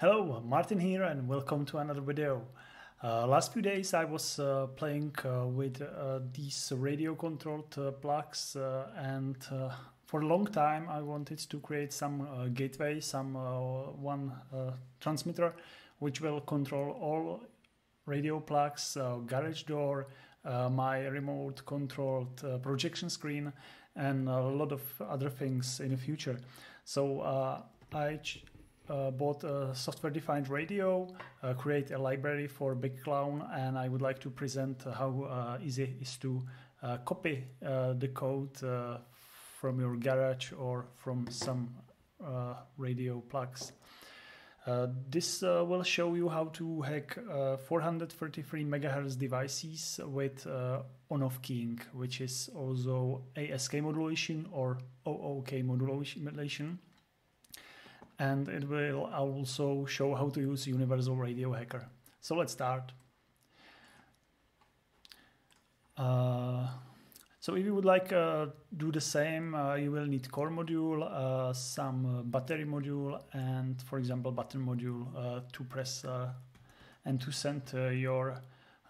Hello, Martin here, and welcome to another video. Last few days I was playing with these radio controlled plugs, and for a long time I wanted to create some gateway, one transmitter which will control all radio plugs, garage door, my remote controlled projection screen, and a lot of other things in the future. So I bought a software-defined radio, create a library for BigClown, and I would like to present how easy it is to copy the code from your garage or from some radio plugs. This will show you how to hack 433 MHz devices with on-off keying, which is also ASK modulation or OOK modulation. And it will also show how to use Universal Radio Hacker. So let's start. So if you would like do the same, you will need core module, some battery module, and for example button module to press and to send your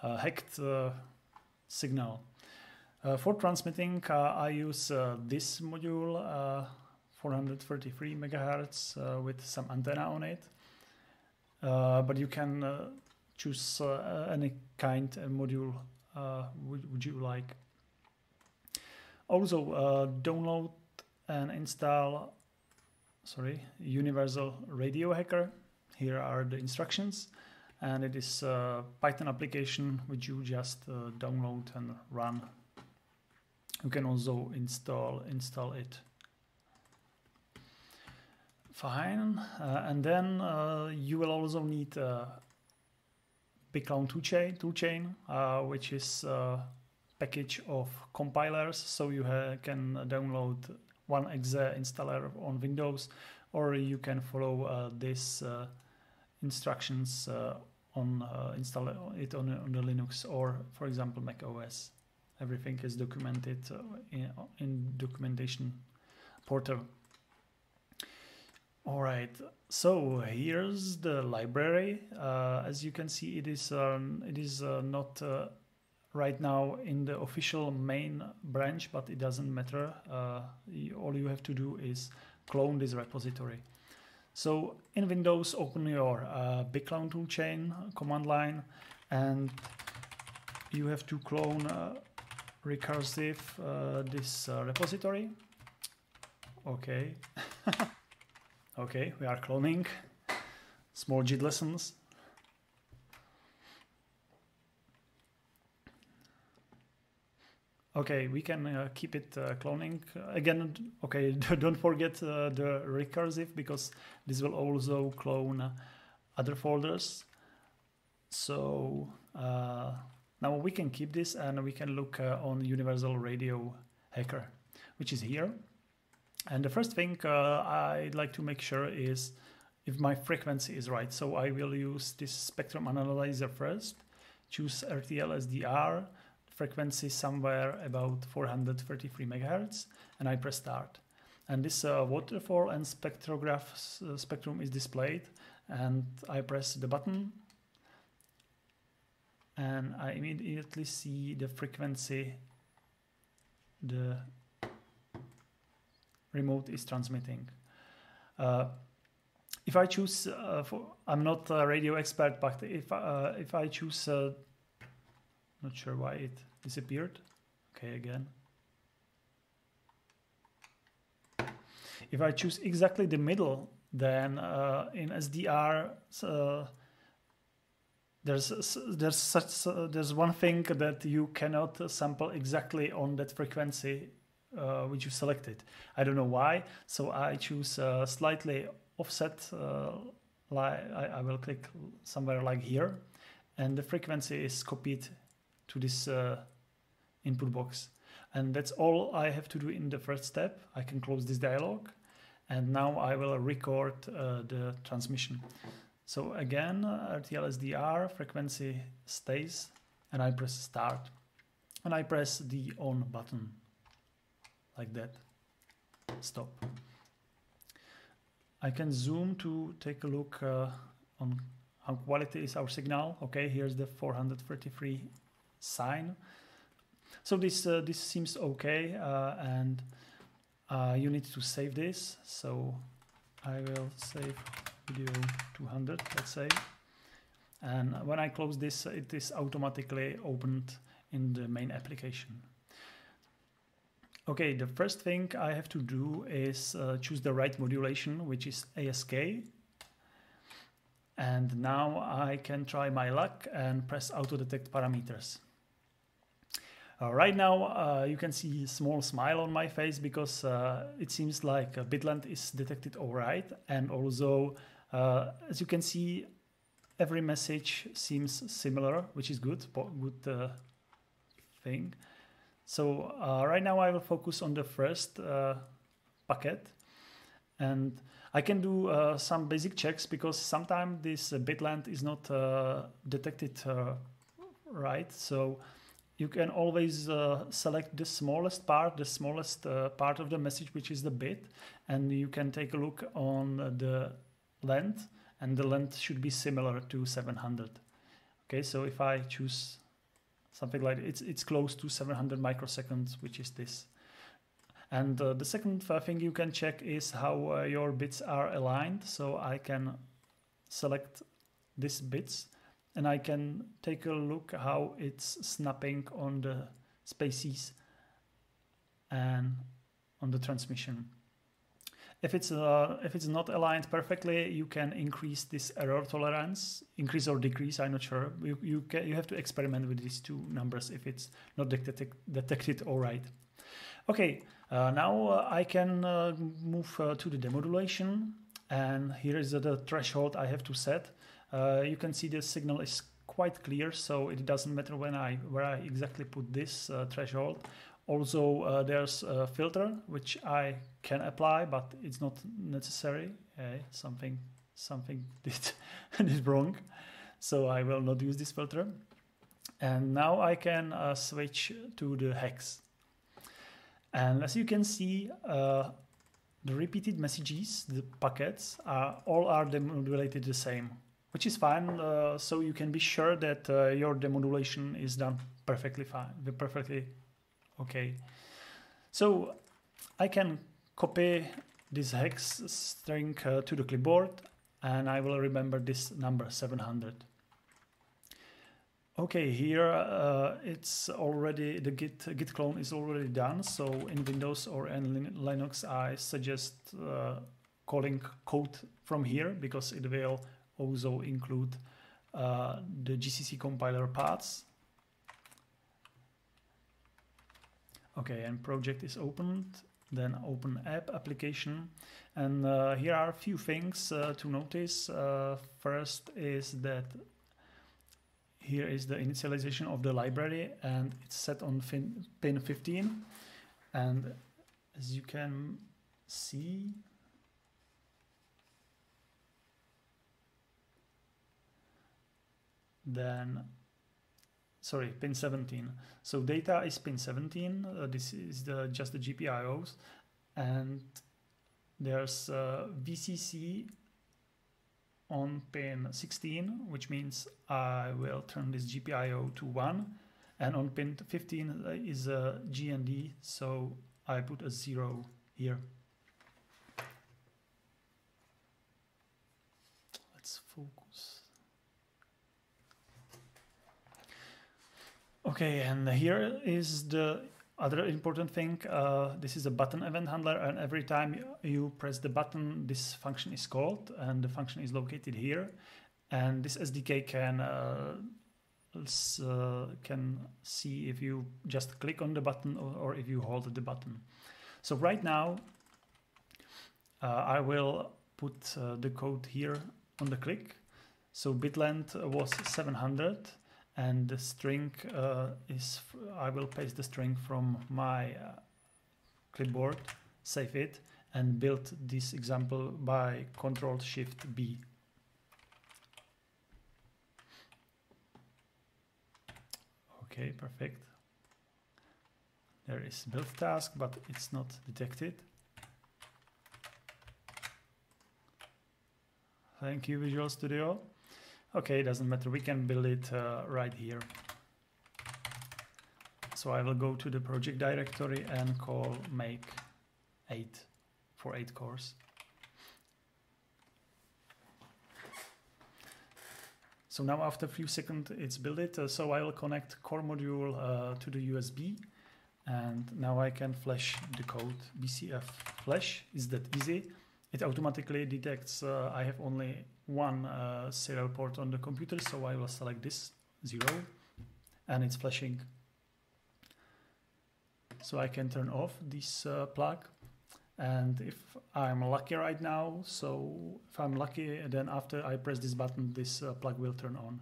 hacked signal. For transmitting, I use this module, 433 MHz with some antenna on it, but you can choose any kind of module would you like. Also download and install Universal Radio Hacker. Here are the instructions, and it is a Python application which you just download and run. You can also install it. Fine, and then you will also need BigClown toolchain, which is a package of compilers, so you can download one exe installer on Windows, or you can follow these instructions on install it on the Linux or, for example, Mac OS. Everything is documented in documentation portal. Alright, so here's the library. As you can see, it is not right now in the official main branch, but it doesn't matter. All you have to do is clone this repository. So in Windows, open your BigClown toolchain command line, and you have to clone recursive this repository. Okay. Okay, we are cloning. Small git lessons. Okay, we can keep it cloning. Again, okay, don't forget the recursive, because this will also clone other folders. So now we can keep this, and we can look on Universal Radio Hacker, which is here. And the first thing I'd like to make sure is if my frequency is right. So I will use this spectrum analyzer first, choose RTLSDR, frequency somewhere about 433 MHz, and I press start. And this waterfall and spectrograph spectrum is displayed, and I press the button, and I immediately see the frequency the remote is transmitting. If I choose, I'm not a radio expert, but if I choose, not sure why it disappeared. Okay, again. If I choose exactly the middle, then in SDR there's one thing that you cannot sample exactly on that frequency which you selected. I don't know why, so I choose slightly offset. I will click somewhere like here, and the frequency is copied to this input box. And that's all I have to do in the first step. I can close this dialog, and now I will record the transmission. So again, RTLSDR frequency stays, and I press start, and I press the on button. Like that. Stop. I can zoom to take a look on how quality is our signal. Okay, here's the 433 sign. So this seems okay, and you need to save this. So I will save video 200, let's say. And when I close this, it is automatically opened in the main application. Okay, the first thing I have to do is choose the right modulation, which is ASK. And now I can try my luck and press auto detect parameters. Right now you can see a small smile on my face because it seems like Bitland is detected all right, and also as you can see, every message seems similar, which is good thing. So right now I will focus on the first packet, and I can do some basic checks because sometimes this bitland is not detected right. So you can always select the smallest part of the message, which is the bit, and you can take a look on the length, and the length should be similar to 700. Okay, so if I choose something like it's close to 700 microseconds, which is this. And the second thing you can check is how your bits are aligned. So I can select these bits, and I can take a look how it's snapping on the spaces and on the transmission. If it's not aligned perfectly, you can increase this error tolerance, increase or decrease, I'm not sure. You have to experiment with these two numbers if it's not detected all right. Okay, now I can move to the demodulation, and here is the threshold I have to set. You can see the signal is quite clear, so it doesn't matter when where I exactly put this threshold. Also, there's a filter which I can apply, but it's not necessary. Something did wrong, so I will not use this filter. And now I can switch to the hex. And as you can see, the repeated messages, the packets, all are demodulated the same, which is fine. So you can be sure that your demodulation is done perfectly fine, perfectly okay. So I can copy this hex string to the clipboard, and I will remember this number 700. Okay, here it's already the git clone is already done. So in Windows or in Linux, I suggest calling code from here, because it will also include the GCC compiler paths. Okay, and project is opened, then open app application. And here are a few things to notice. First is that here is the initialization of the library, and it's set on pin 15. And as you can see, then, sorry, pin 17. So data is pin 17. This is just the GPIOs, and there's VCC on pin 16, which means I will turn this GPIO to 1, and on pin 15 is a GND, so I put a 0 here. Let's focus. Okay, and here is the other important thing. This is a button event handler, and every time you press the button, this function is called, and the function is located here. And this SDK can see if you just click on the button or if you hold the button. So right now, I will put the code here on the click. So bitland was 700. And the string I will paste the string from my clipboard, save it, and build this example by Ctrl-Shift-B. Okay, perfect. There is build task, but it's not detected. Thank you, Visual Studio. Okay, doesn't matter, we can build it right here. So I will go to the project directory and call make 8 for 8 cores. So now after a few seconds it's built it, so I will connect core module to the USB, and now I can flash the code. BCF flash is that easy. It automatically detects I have only one serial port on the computer, so I will select this 0 and it's flashing. So I can turn off this plug, and if I'm lucky right now, so if I'm lucky, then after I press this button this plug will turn on,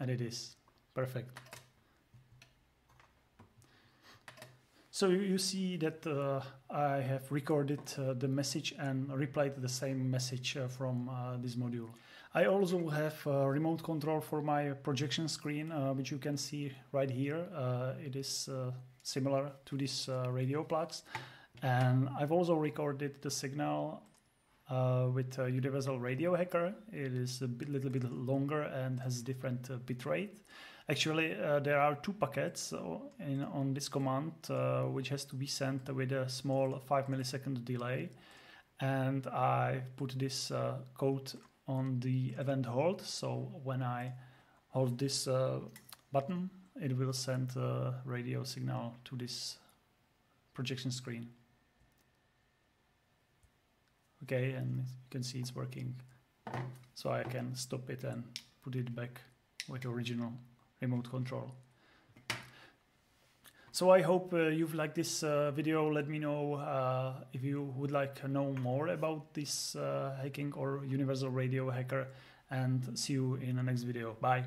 and it is perfect. So you see that I have recorded the message and replied the same message from this module. I also have remote control for my projection screen, which you can see right here. It is similar to these radio plugs. And I've also recorded the signal with Universal Radio Hacker. It is a little bit longer and has different bitrate. Actually, there are two packets on this command, which has to be sent with a small 5-millisecond delay. And I put this code on the event hold, so when I hold this button, it will send a radio signal to this projection screen. Okay, and you can see it's working. So I can stop it and put it back with the original remote control. So I hope you've liked this video. Let me know if you would like to know more about this hacking or Universal Radio Hacker, and see you in the next video. Bye.